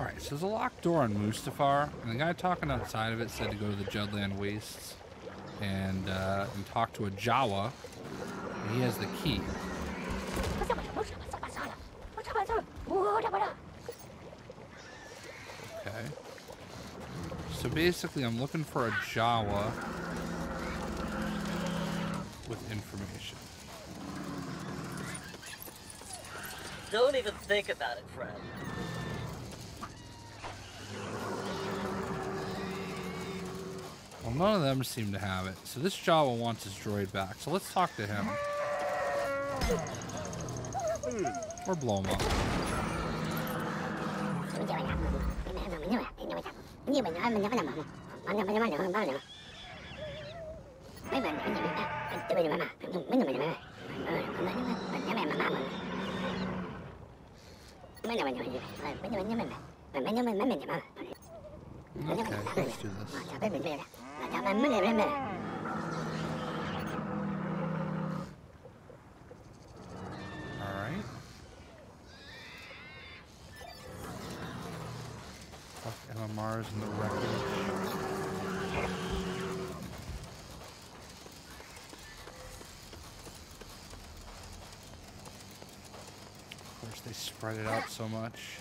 Alright, so there's a locked door on Mustafar, and the guy talking outside of it said to go to the Judland Wastes and talk to a Jawa. He has the key. Okay. So basically, I'm looking for a Jawa with information. Don't even think about it, friend. Well, none of them seem to have it. So this Jawa wants his droid back. So let's talk to him. Or blow him up. Okay, let's do this. Alright. Fuck LMRs in the wreckage. Of course, they spread it out so much.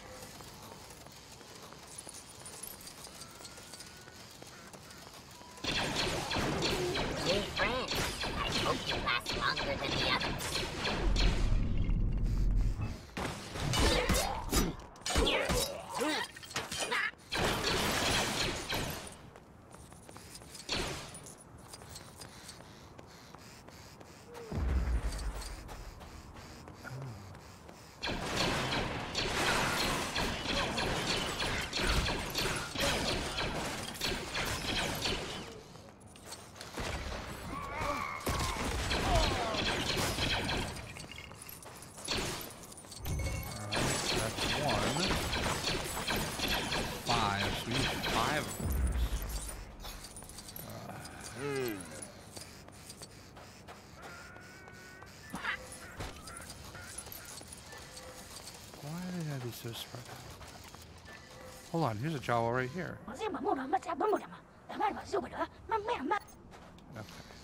Hold on, here's a Jawa right here. Okay,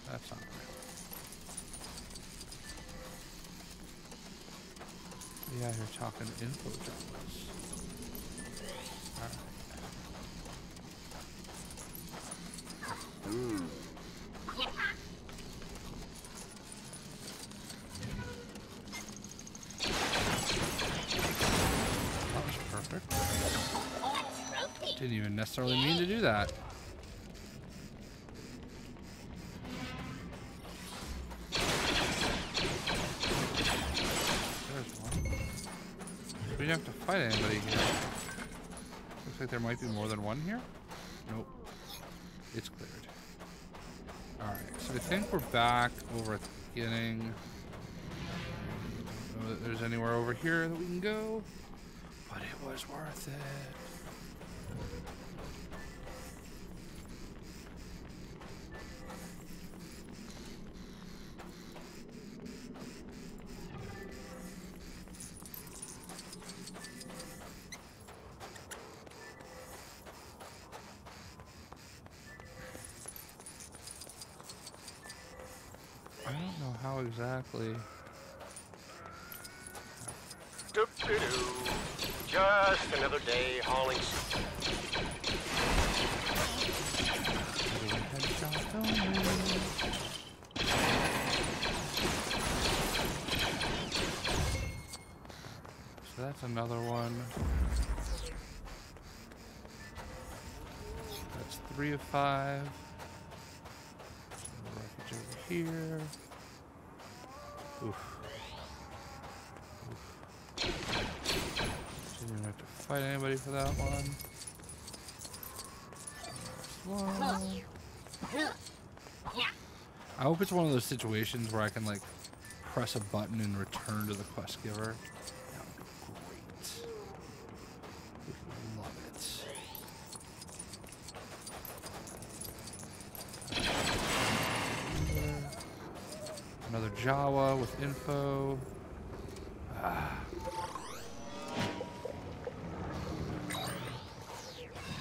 that's not right. Yeah, you're talking info Jawas. Alright. Didn't even necessarily mean to do that. There's one. We don't have to fight anybody here. Looks like there might be more than one here. Nope. It's cleared. Alright, so I think we're back over at the beginning. I don't know that there's anywhere over here that we can go. But it was worth it. Exactly. Just another day hauling. So that's another one. That's 3 of 5. Wreckage over here. Oof. Oof. Didn't have to fight anybody for that one. I hope it's one of those situations where I can like press a button and return to the quest giver. That would be great. Would love it. Another Jawa with info.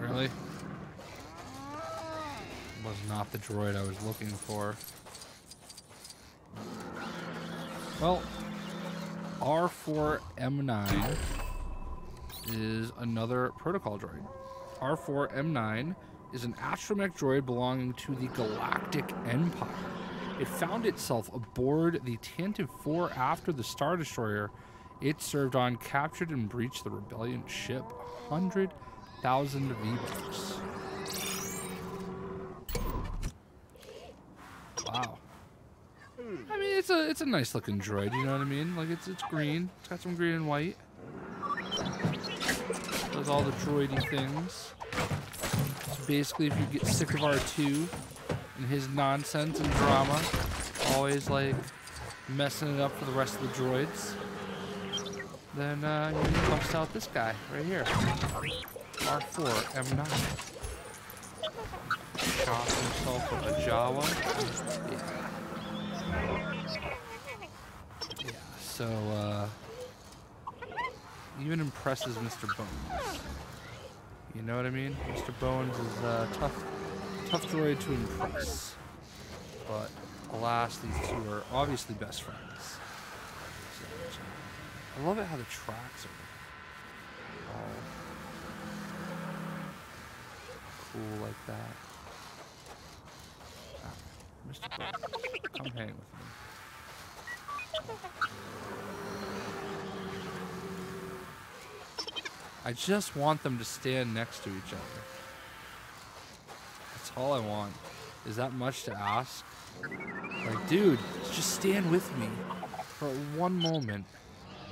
Really? Was not the droid I was looking for. Well, R4-M9 is another protocol droid. R4-M9 is an astromech droid belonging to the Galactic Empire. It found itself aboard the Tantive IV after the Star Destroyer it served on captured and breached the Rebellion ship. 100,000 V-Bucks. Wow. I mean, it's a nice looking droid, you know what I mean? Like, it's green. It's got some green and white. Does all the droidy things. So basically, if you get sick of R2 and his nonsense and drama, always like messing it up for the rest of the droids, then you bust out this guy right here. R4-M9. Shot himself with a Jawa. Yeah, so even impresses Mr. Bones. You know what I mean? Mr. Bones is a tough droid to impress. But alas, these two are obviously best friends. I love it how the tracks are cool like that. Ah, Mr. Bones, come hang with me. I just want them to stand next to each other. That's all I want. Is that much to ask? Like, dude, just stand with me for one moment.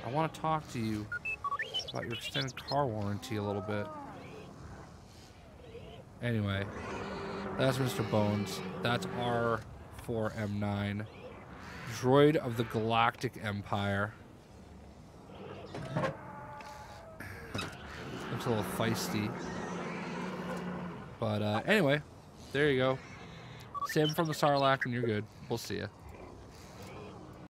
I want to talk to you about your extended car warranty a little bit. Anyway, that's Mr. Bones. That's R4-M9. Droid of the Galactic Empire. Looks a little feisty. But anyway, there you go. Save him from the Sarlacc and you're good. We'll see ya.